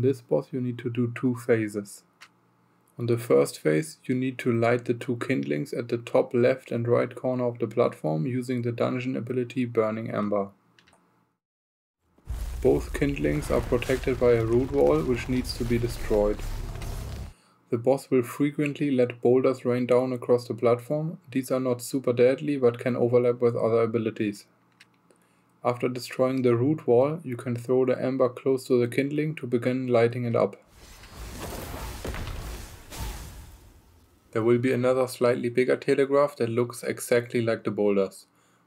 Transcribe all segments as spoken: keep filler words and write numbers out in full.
on this boss you need to do two phases. On the first phase you need to light the two kindlings at the top left and right corner of the platform using the dungeon ability Burning Ember. Both kindlings are protected by a root wall which needs to be destroyed. The boss will frequently let boulders rain down across the platform. These are not super deadly but can overlap with other abilities. After destroying the root wall, you can throw the ember close to the kindling to begin lighting it up. There will be another slightly bigger telegraph that looks exactly like the boulders.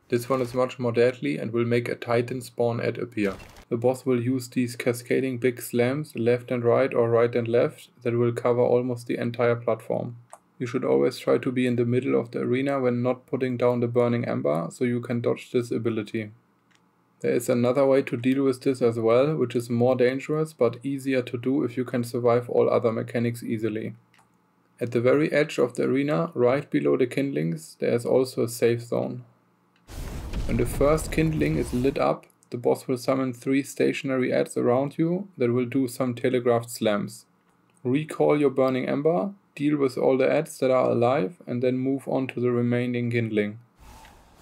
This one is much more deadly and will make a Titan spawn ad appear. The boss will use these cascading big slams, left and right or right and left, that will cover almost the entire platform. You should always try to be in the middle of the arena when not putting down the Burning Ember, so you can dodge this ability. There is another way to deal with this as well, which is more dangerous but easier to do if you can survive all other mechanics easily. At the very edge of the arena, right below the kindlings, there is also a safe zone. When the first kindling is lit up, the boss will summon three stationary adds around you that will do some telegraphed slams. Recall your Burning Ember, deal with all the adds that are alive, and then move on to the remaining kindling.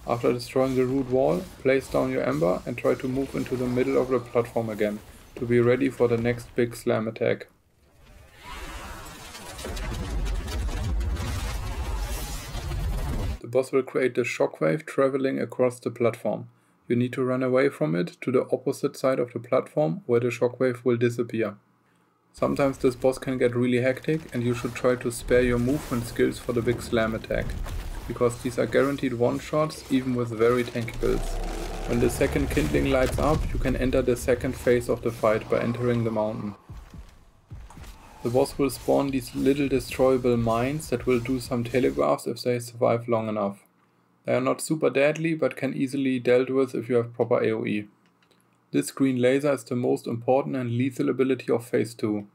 After destroying the root wall, place down your ember and try to move into the middle of the platform again, to be ready for the next big slam attack. The boss will create a shockwave traveling across the platform. You need to run away from it to the opposite side of the platform where the shockwave will disappear. Sometimes this boss can get really hectic and you should try to spare your movement skills for the big slam attack, because these are guaranteed one-shots even with very tanky builds. When the second kindling lights up, you can enter the second phase of the fight by entering the mountain. The boss will spawn these little destroyable mines that will do some telegraphs if they survive long enough. They are not super deadly but can easily be dealt with if you have proper A O E. This green laser is the most important and lethal ability of phase two.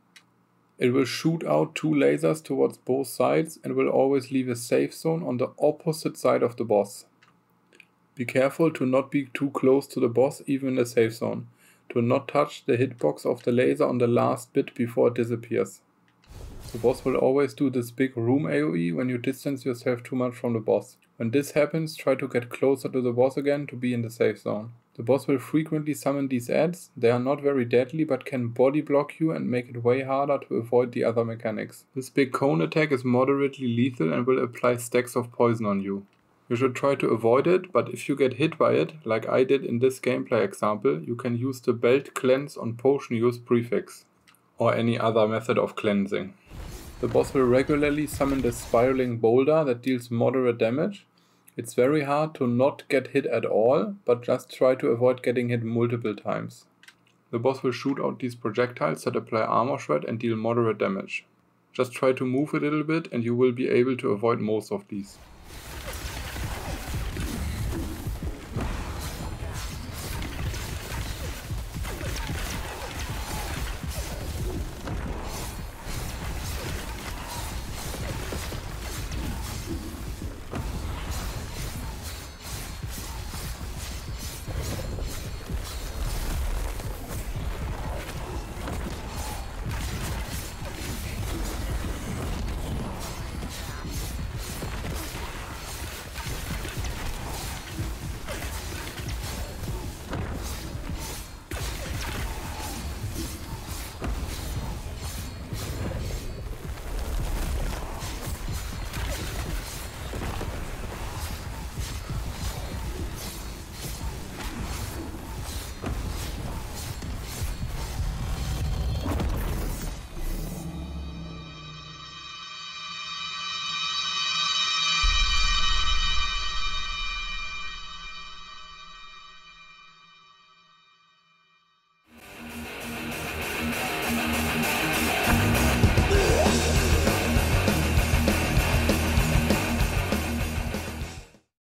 It will shoot out two lasers towards both sides and will always leave a safe zone on the opposite side of the boss. Be careful to not be too close to the boss even in the safe zone. Do not touch the hitbox of the laser on the last bit before it disappears. The boss will always do this big room A O E when you distance yourself too much from the boss. When this happens, try to get closer to the boss again to be in the safe zone. The boss will frequently summon these adds. They are not very deadly but can body block you and make it way harder to avoid the other mechanics. This big cone attack is moderately lethal and will apply stacks of poison on you. You should try to avoid it, but if you get hit by it, like I did in this gameplay example, you can use the belt cleanse on potion use prefix, or any other method of cleansing. The boss will regularly summon the spiraling boulder that deals moderate damage. It's very hard to not get hit at all, but just try to avoid getting hit multiple times. The boss will shoot out these projectiles that apply armor shred and deal moderate damage. Just try to move a little bit and you will be able to avoid most of these.